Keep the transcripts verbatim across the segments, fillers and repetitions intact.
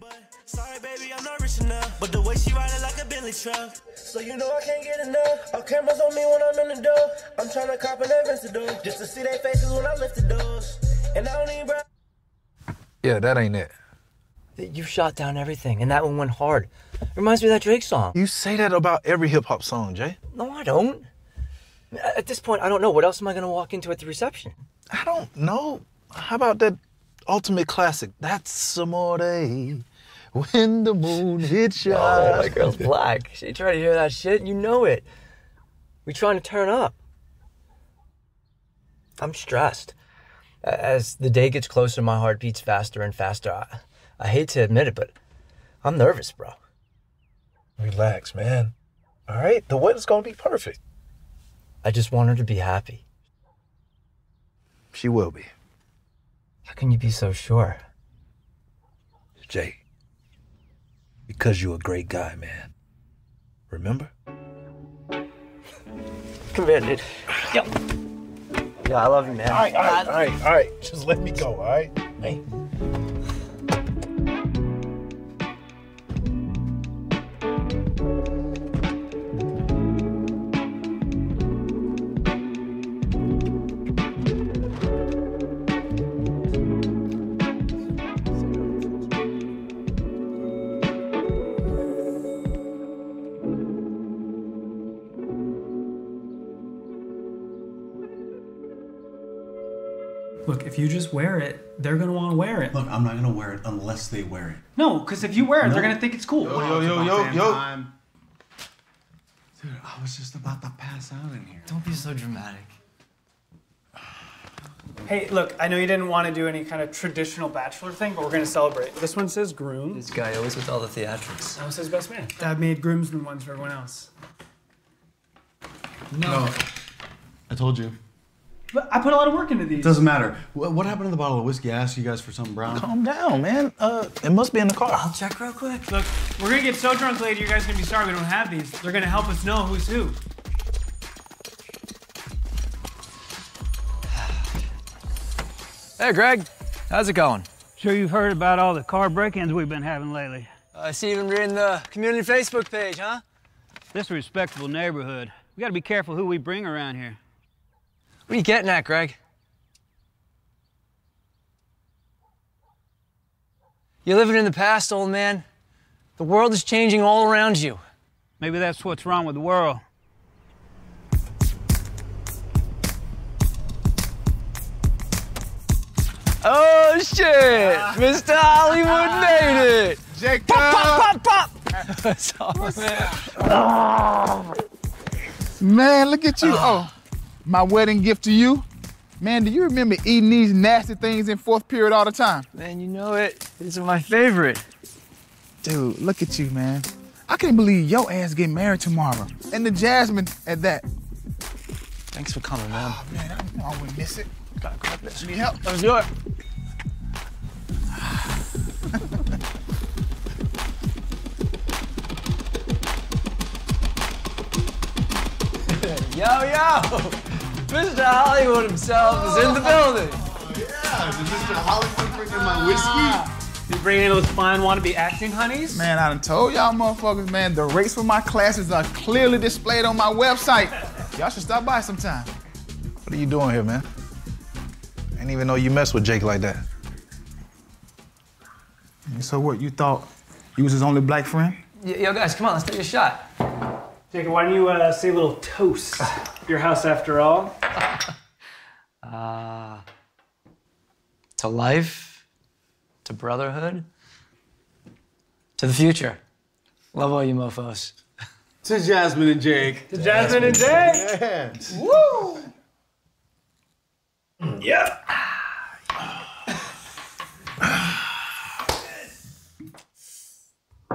But sorry, baby, I'm not rich enough. But the way she ride it like a Bentley truck, so you know I can't get enough. All cameras on me when I'm in the door. I'm trying to cop an Aventador just to see their faces when I lift the doors. And I don't even bra- Yeah, that ain't it. You shot down everything, and that one went hard. Reminds me of that Drake song. You say that about every hip-hop song, Jay. No, I don't. At this point, I don't know. What else am I going to walk into at the reception? I don't know. How about that ultimate classic? That's Amore, when the moon hits your eyes. Oh, my girl's black. She tried to hear that shit. You know it. We trying to turn up. I'm stressed. As the day gets closer, my heart beats faster and faster. I, I hate to admit it, but I'm nervous, bro. Relax, man. All right? The wedding's going to be perfect. I just want her to be happy. She will be. How can you be so sure? Jay, because you're a great guy, man. Remember? Come here, dude. Yo. Yo, I love you, man. All right, all right, all right, all right. Just let me go, all right? Hey. Look, if you just wear it, they're going to want to wear it. Look, I'm not going to wear it unless they wear it. No, because if you wear it, no. They're going to think it's cool. Yo, yo, yo, yo, yo. Time. Dude, I was just about to pass out in here. Don't be so dramatic. Hey, look, I know you didn't want to do any kind of traditional bachelor thing, but we're going to celebrate. This one says groom. This guy always with all the theatrics. That one says best man. Dad made groomsmen ones for everyone else. No. no. I told you. But I put a lot of work into these. Doesn't matter. What happened to the bottle of whiskey? I asked you guys for something brown. Calm down, man. Uh, it must be in the car. I'll check real quick. Look, we're gonna get so drunk later, you guys are gonna be sorry we don't have these. They're gonna help us know who's who. Hey, Greg. How's it going? Sure you've heard about all the car break-ins we've been having lately. I uh, see you've been reading the community Facebook page, huh? This is a respectable neighborhood. We gotta be careful who we bring around here. What are you getting at, Greg? You're living in the past, old man. The world is changing all around you. Maybe that's what's wrong with the world. Oh, shit! Uh, Mister Hollywood uh, made it! Jacob. Pop, pop, pop, pop! Sorry, man. Oh. Man, look at you. Oh. My wedding gift to you. Man, do you remember eating these nasty things in fourth period all the time? Man, you know it. These are my favorite. Dude, look at you, man. I can't believe your ass getting married tomorrow. And the jasmine at that. Thanks for coming, man. Oh, man, I knew I wouldn't miss it. Gotta grab this. Need help? Let's do it. Yo, yo! Mister Hollywood himself is in the building. Oh, yeah, did Mister Hollywood bring in my whiskey? You bring in those fine wannabe acting honeys? Man, I done told y'all motherfuckers, man, the rates for my classes are clearly displayed on my website. Y'all should stop by sometime. What are you doing here, man? I didn't even know you messed with Jake like that. And so what, you thought you was his only black friend? Y yo, guys, come on, let's take a shot. Jacob, why don't you uh, say a little toast? Your house, after all. uh, to life, to brotherhood, to the future. Love all you mofos. To Jasmine and Jake. To Jasmine, Jasmine and Jake. Yes. Woo! Mm. Yeah.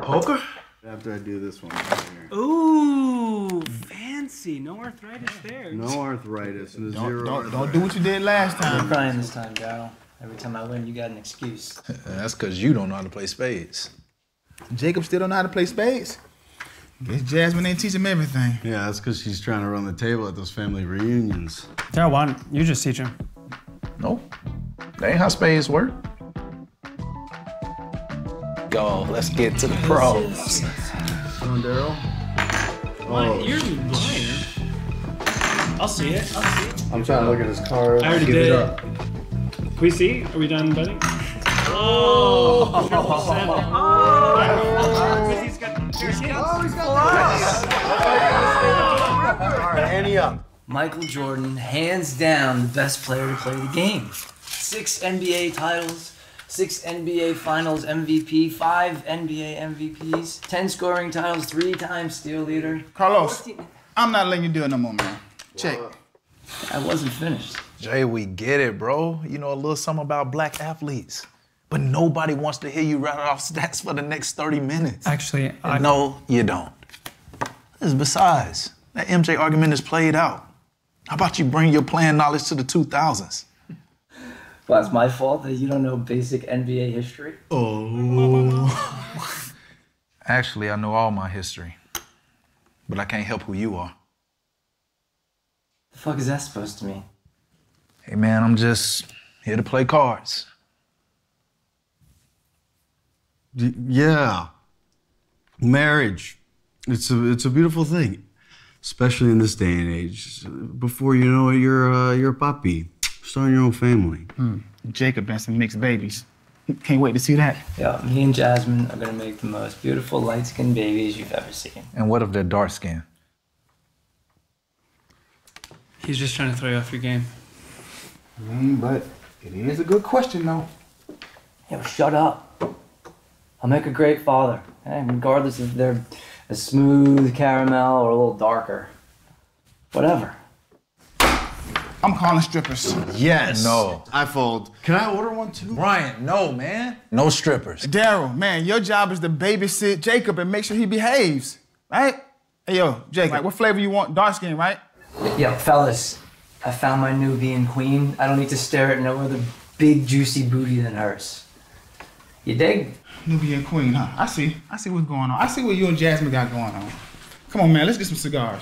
Poker? After I do this one right here. Ooh, fancy. No arthritis there. No arthritis. No don't, zero don't, arthritis. Don't do what you did last time. I'm crying this time, Daryl. Every time I win, you got an excuse. That's because you don't know how to play spades. Jacob still don't know how to play spades? Guess Jasmine ain't teach him everything. Yeah, that's because she's trying to run the table at those family reunions. Daryl, why don't you just teach him? Nope. That ain't how spades work. go. Let's get to the pros. Come on, Daryl. Oh, you're lying. I'll see it. I'll see it. I'm trying to look at his cards. I already Give did. It up. Can we see? Are we done, buddy? Oh! Oh! Oh! He's got the two skins. Oh, he's got the two. All right, Annie up. Michael Jordan, hands down, the best player to play the game. Six N B A titles, six N B A Finals M V P, five N B A M V Ps, ten scoring titles, three times steal leader. Carlos, I'm not letting you do it no more, man. Check. Wow. I wasn't finished. Jay, we get it, bro. You know a little something about black athletes. But nobody wants to hear you rattle off stats for the next thirty minutes. Actually, I... No, you don't. This is besides, that M J argument is played out. How about you bring your playing knowledge to the two thousands? Well, it's my fault that you don't know basic N B A history? Oh. Actually, I know all my history. But I can't help who you are. The fuck is that supposed to mean? Hey, man, I'm just here to play cards. Y- yeah. Marriage. It's a, it's a beautiful thing. Especially in this day and age. Before you know it, you're, uh, you're a papi. Starting your own family. Mm. Jacob and some mixed babies. Can't wait to see that. Yeah, me and Jasmine are gonna make the most beautiful light-skinned babies you've ever seen. And what if they're dark-skinned? He's just trying to throw you off your game. Mm, but it is a good question, though. Yo, shut up. I'll make a great father. And regardless if they're a smooth caramel or a little darker. Whatever. I'm calling strippers. Yes. No. I fold. Can I order one too? Brian, no, man. No strippers. Daryl, man, your job is to babysit Jacob and make sure he behaves, right? Hey, yo, Jacob, right, what flavor you want? Dark skin, right? Yo, fellas, I found my Nubian queen. I don't need to stare at no other big, juicy booty than hers. You dig? Nubian queen, huh? I see. I see what's going on. I see what you and Jasmine got going on. Come on, man, let's get some cigars.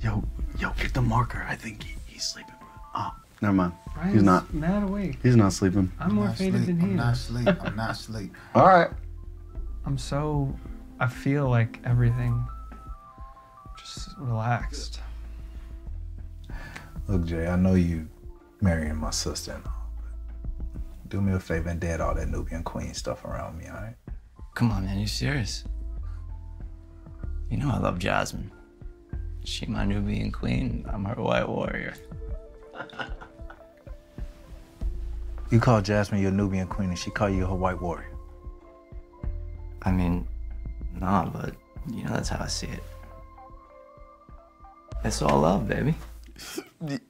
Yo, yo, get the marker. I think he, he's sleeping, bro. Ah, oh, never mind. Brian's he's not. Mad awake. He's not sleeping. I'm, I'm more faded than he is. I'm not asleep. I'm not asleep. All right. I'm so. I feel like everything. Just relaxed. Look, Jay, I know you marrying my sister and all, but do me a favor and dead all that Nubian queen stuff around me, all right? Come on, man. You serious? You know I love Jasmine. She my Nubian queen, I'm her white warrior. You call Jasmine your Nubian queen and she call you her white warrior? I mean, nah, but you know, that's how I see it. It's all love, baby.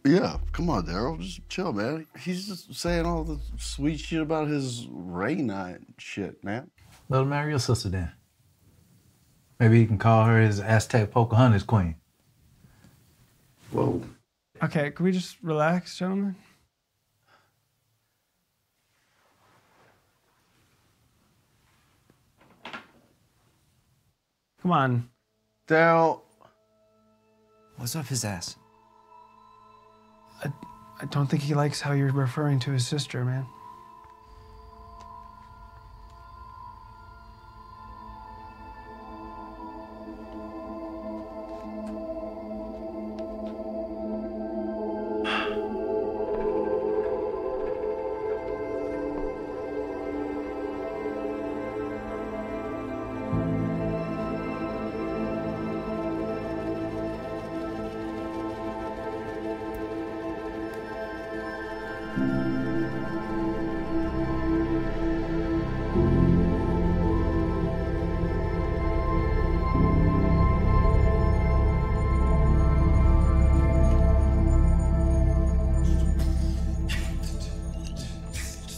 Yeah, come on, Daryl, just chill, man. He's just saying all the sweet shit about his Rayna and shit, man. Let him marry your sister then. Maybe he can call her his Aztec Pocahontas queen. Whoa. Okay, can we just relax, gentlemen? Come on. Daryl. What's up his ass? I, I don't think he likes how you're referring to his sister, man.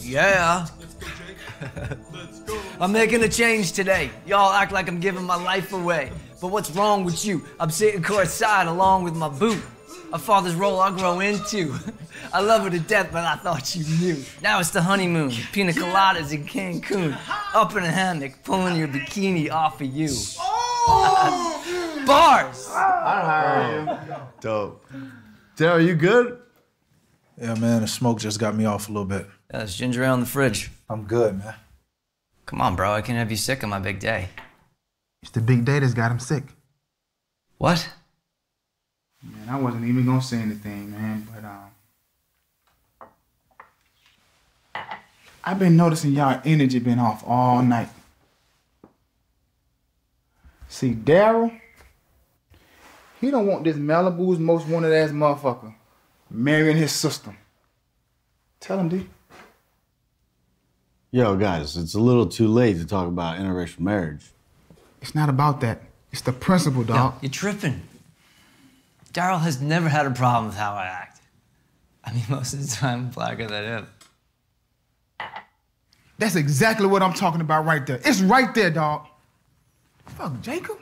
Yeah. I'm making a change today. Y'all act like I'm giving my life away. But what's wrong with you? I'm sitting courtside along with my boo. A father's role I grow into. I love her to death, but I thought you knew. Now it's the honeymoon. Pina coladas in Cancun. Up in a hammock, pulling your bikini off of you. Oh! Bars! I'd hire you. Dope. Darryl, are you good? Yeah, man, the smoke just got me off a little bit. Yeah, there's ginger ale in the fridge. I'm good, man. Come on, bro. I can't have you sick on my big day. It's the big day that's got him sick. What? Man, I wasn't even gonna say anything, man, but um... I've been noticing y'all energy been off all night. See, Darryl, he don't want this Malibu's most wanted ass motherfucker marrying his sister. Tell him, D. Yo, guys, it's a little too late to talk about interracial marriage. It's not about that. It's the principle, dog. No, you're tripping. Darryl has never had a problem with how I act. I mean, most of the time, I'm blacker than him. That's exactly what I'm talking about right there. It's right there, dog. Fuck Jacob?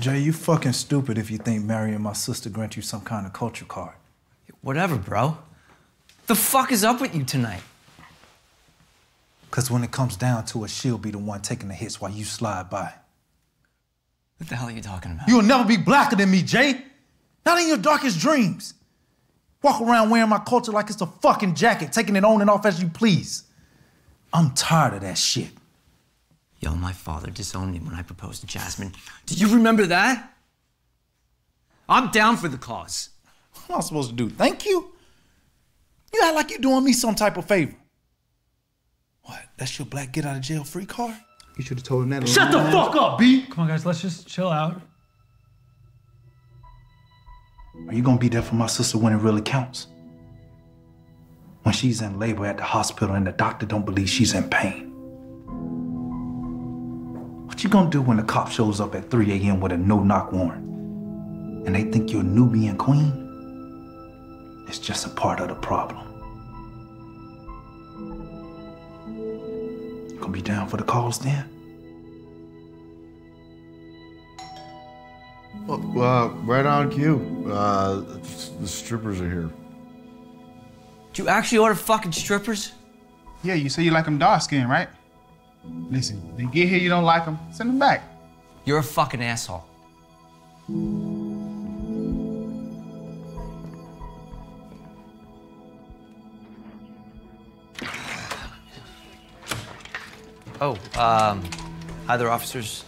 Jay, you fucking stupid if you think marrying my sister grant you some kind of culture card. Whatever, bro. The fuck is up with you tonight? Because when it comes down to it, she'll be the one taking the hits while you slide by. What the hell are you talking about? You'll never be blacker than me, Jay. Not in your darkest dreams. Walk around wearing my culture like it's a fucking jacket, taking it on and off as you please. I'm tired of that shit. Yo, my father disowned me when I proposed to Jasmine. Do you remember that? I'm down for the cause. What am I supposed to do? Thank you? You act like you're doing me some type of favor. What? That's your black get out of jail free card? You should have told him that. Shut the fuck up, B! Come on, guys, let's just chill out. Are you gonna be there for my sister when it really counts? When she's in labor at the hospital and the doctor don't believe she's in pain? What you gonna do when the cop shows up at three A M with a no-knock warrant? And they think you're a Nubian queen? It's just a part of the problem. You gonna be down for the cause then? Well, uh, right on cue. Uh, the strippers are here. Did you actually order fucking strippers? Yeah, you say you like them dark-skinned, right? Listen, they get here, you don't like them, send them back. You're a fucking asshole. Oh, um, hi there, officers.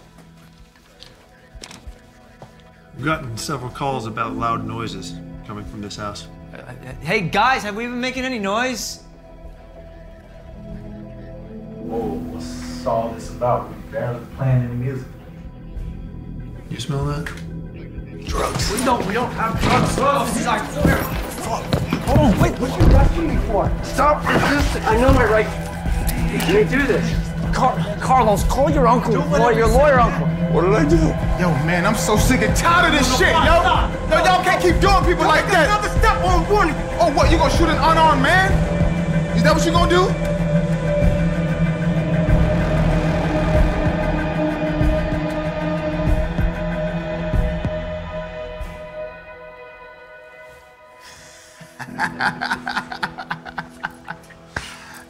We've gotten several calls about loud noises coming from this house. Uh, uh, hey, guys, have we been making any noise? Whoa. All this about. We barely playing any music. You smell that? Drugs. We don't, we don't have drugs. Drugs. I swear. Hold on, wait, what are you asking me for? Stop resisting. I know my right. You can't do this. Car Carlos, call your uncle, lawyer, your lawyer uncle. What did I do? Yo, man, I'm so sick and tired of this shit, yo. No, y'all can't keep doing people like that. Another step on warning. Oh, what, you gonna shoot an unarmed man? Is that what you gonna do?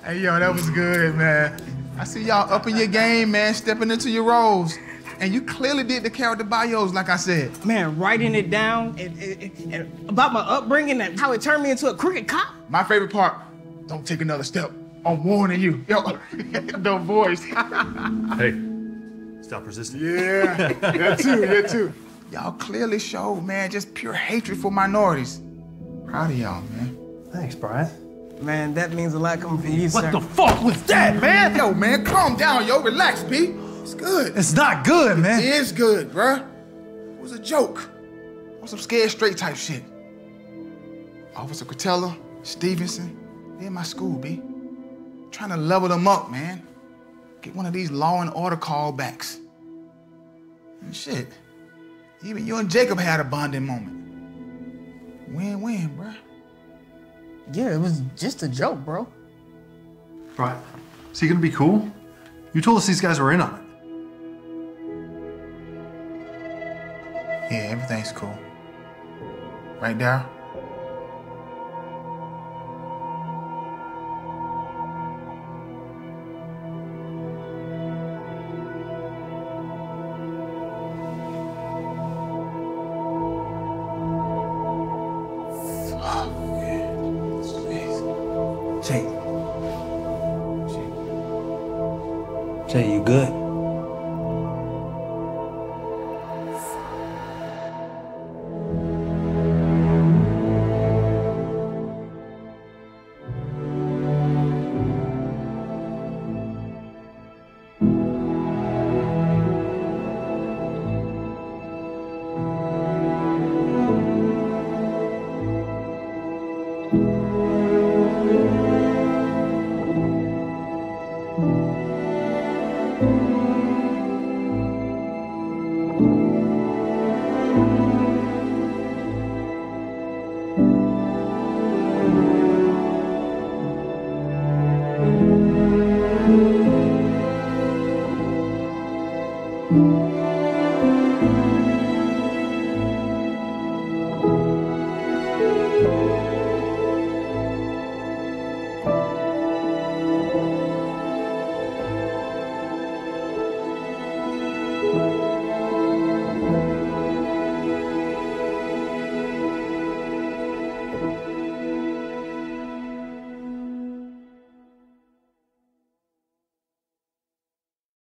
Hey, yo, that was good, man. I see y'all up in your game, man, stepping into your roles. And you clearly did the character bios, like I said. Man, writing it down and, and, and about my upbringing and how it turned me into a crooked cop. My favorite part, don't take another step. I'm warning you. Yo, the voice. Hey, stop resisting. Yeah, that too, that too. Y'all clearly showed, man, just pure hatred for minorities. Proud of y'all, man. Thanks, Brian. Man, that means a lot coming from you, sir. What the fuck was that, man? Yo, man, calm down, yo. Relax, B. It's good. It's not good, man. It is good, bruh. It was a joke. On some scared straight type shit. Officer Cortella, Stevenson, they're in my school, B. I'm trying to level them up, man. Get one of these law and order callbacks. And shit, even you and Jacob had a bonding moment. Win-win, bruh. Yeah, it was just a joke, bro. Right. Is he gonna be cool? You told us these guys were in on it. Yeah, everything's cool. Right, Darryl? saying you good.